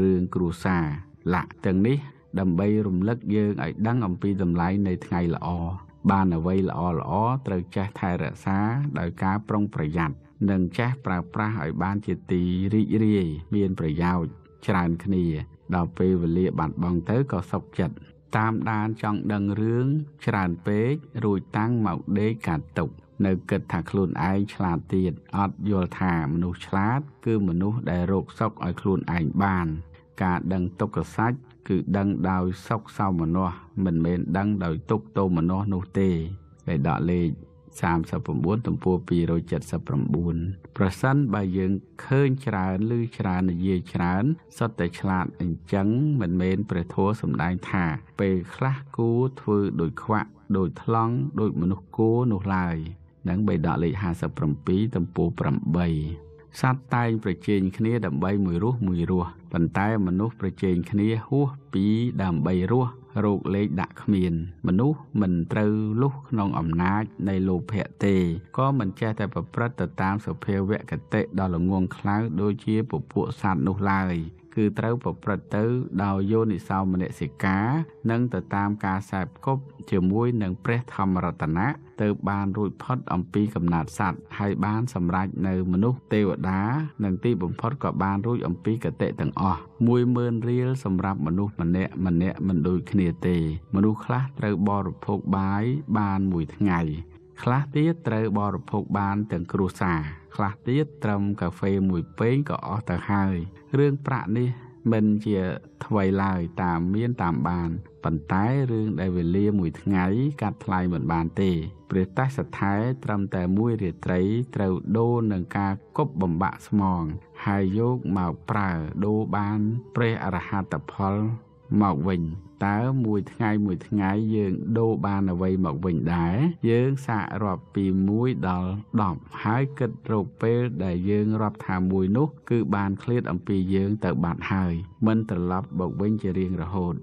เรื่องกรูซาละจังนี้ดำใบรุมเล็กเยื่อไอ้ดังอมปีดำไหลในไงละออบ้านเอาไว้ละออละออเติร์กแจ๊ไทยระซาโดยการปรองประหยัดดังแจ๊ปราปราไอ้บ้านจิตตีริเรียเมียนประยาวชราญคณีดาวไปเวลีบัดบองเตอร์ก็สกจัดตามดานจองดังเรื่องฉลาดเป๊กรูยตั้งหมอกเด็กกัดตกในเกิดถักคลุนไอฉลาดเตียดอัดโยธามนุษย์ฉลาดคือมนุษย์ได้โรคซอกไอคลุนไอบานกาดังตกกระซัดคือดังดาวซอกเศร้ามโนมันเป็นดังดาวตกโตมโนโนเตได้ดอเลย34ตุ่มปูปีโรย7 สัปดาห์ ประสันใบยังเคลื่อนฉลาดลือฉลาดเยี่ยฉลาดสดแต่ฉลาดอันจังเหมือนเมนประโถสมได้ถ่าไปคลากู้ถือโดยขวะโดยทล้องโดยมนุษย์กู้นุลายดังใบดอกเลย52 ปีตุ่มปูประใบสัตว์ตายประเจนคเนียดำใบมือรัวปันตายมนุษย์ประเจนคเนียหัวปีดำใบรัวโรคเล็กดักเมียนมนุษย์มันเติร์ลุกนองอำนาจในโลภะเตก็มันแจแต่ประพฤติตามสเพเวกเตดาวหลงวงคล้ายโดยเชี่ยปุพสัตนุลายคือเติร์ประพฤติดาวโยนิสาวมเนสิกานั่งตามกาแสบกบเฉมวยหนึ่งเปรตธรรมรัตนะเติร์บานรุ่ยพอดอัมพีกำนัดสัตว์ให้บ้านสำราญในมนุษย์เตวดาหนึ่งตีบุญพอดกับบานรุ่ยอัมพีกเตต่างอ่อมวยเมินเรียลสำหรับมนุษย์มันเนะมันโดยคเนเตมนุษย์คลาเติร์บอรุพกบายบานมวยทั้งไงคลาเตี้ยเติร์บอรุพกบานต่างครูซาคลาเตี้ยตรมกาแฟมวยเป้งก็ออกต่างไฮเรื่องประนี่มันจะถวายลายตามเมียนตามบานปันท้ายเรื่องได้เวลีมวยทั้งไงกัดลายเหมือนบานเตเปลือกใต้สัตย์ท้ายตรมแต่มวยเรือไตรเติร์โดนังกากบบ่มบะสมองหายโยกหมากปลาโดบานเปรอรหัตพลหมอกวิญตามวยทั้งไงยืงโดบานเอาไว้หมอกวิญได้ยืงสะรอบปีมวยดอลดอกหายกึดโรคเปรได้ยืงรอบทางมวยนุคือบานเคลียดอัมปียืงแต่บาดหายมันตลับบอกวิญจะเรียงระโหด